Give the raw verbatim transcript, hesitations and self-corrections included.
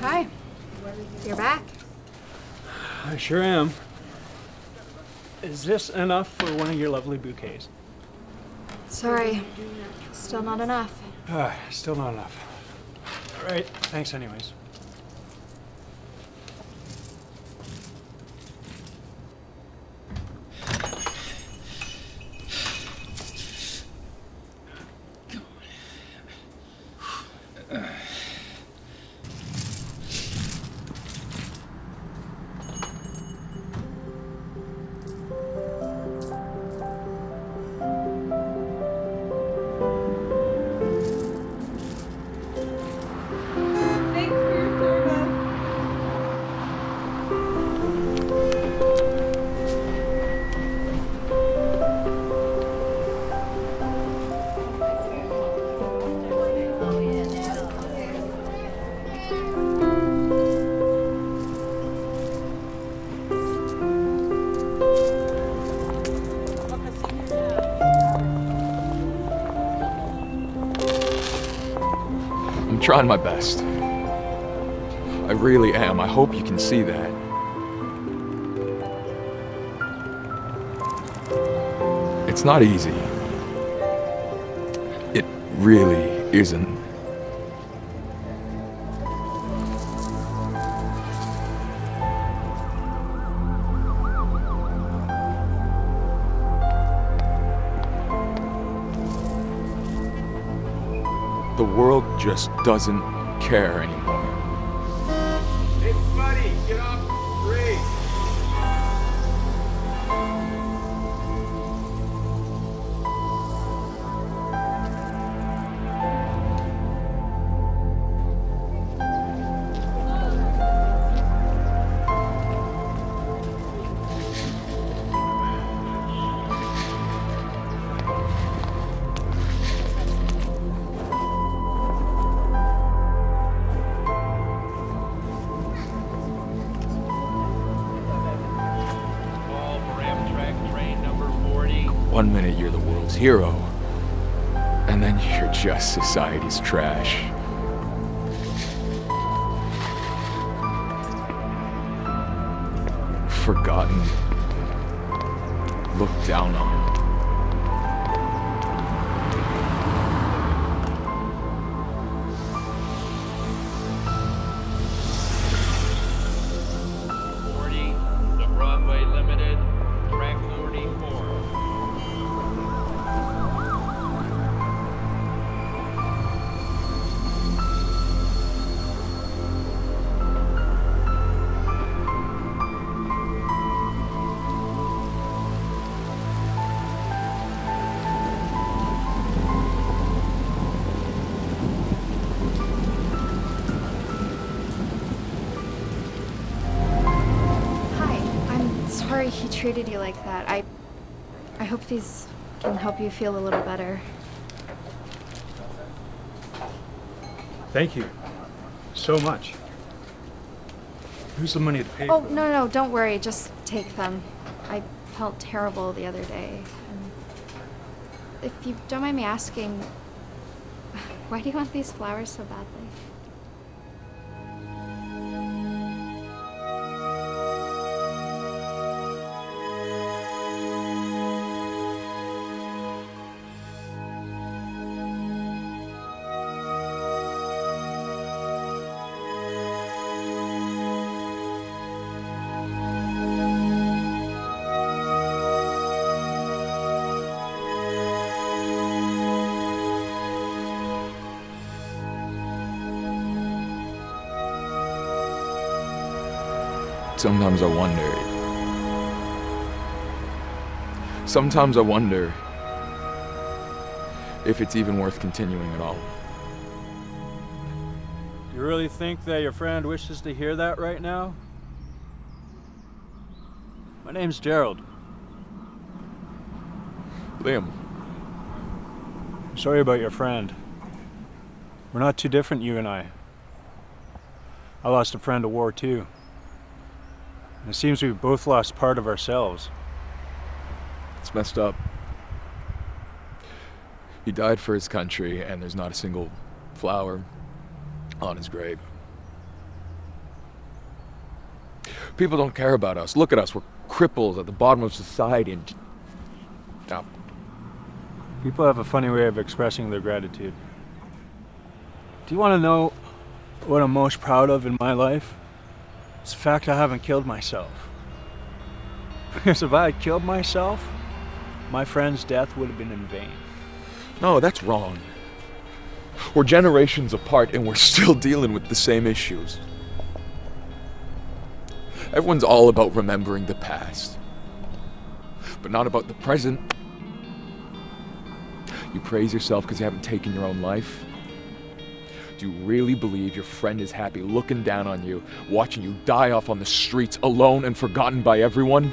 Hi. You're back. I sure am. Is this enough for one of your lovely bouquets? Sorry. Still not enough. Uh, still not enough. All right. Thanks anyways. I'm trying my best. I really am. I hope you can see that. It's not easy. It really isn't. The world just doesn't care anymore. Hey, buddy, get off the One minute you're the world's hero, and then you're just society's trash. Forgotten. Looked down on. forty, the Broadway Limited, track forty-four. Sorry he treated you like that. I, I hope these can help you feel a little better. Thank you so much. Who's the money to pay? Oh, for no, no, don't worry. Just take them. I felt terrible the other day. And if you don't mind me asking, why do you want these flowers so badly? Sometimes I wonder. Sometimes I wonder if it's even worth continuing at all. You really think that your friend wishes to hear that right now? My name's Gerald. Liam. Sorry about your friend. We're not too different, you and I. I lost a friend to war too. And it seems we've both lost part of ourselves. It's messed up. He died for his country, and there's not a single flower on his grave. People don't care about us. Look at us. We're cripples at the bottom of society. And stop. People have a funny way of expressing their gratitude. Do you want to know what I'm most proud of in my life? It's the fact I haven't killed myself. Because if I had killed myself, my friend's death would have been in vain. No, that's wrong. We're generations apart, and we're still dealing with the same issues. Everyone's all about remembering the past, but not about the present. You praise yourself because you haven't taken your own life. Do you really believe your friend is happy looking down on you, watching you die off on the streets alone and forgotten by everyone?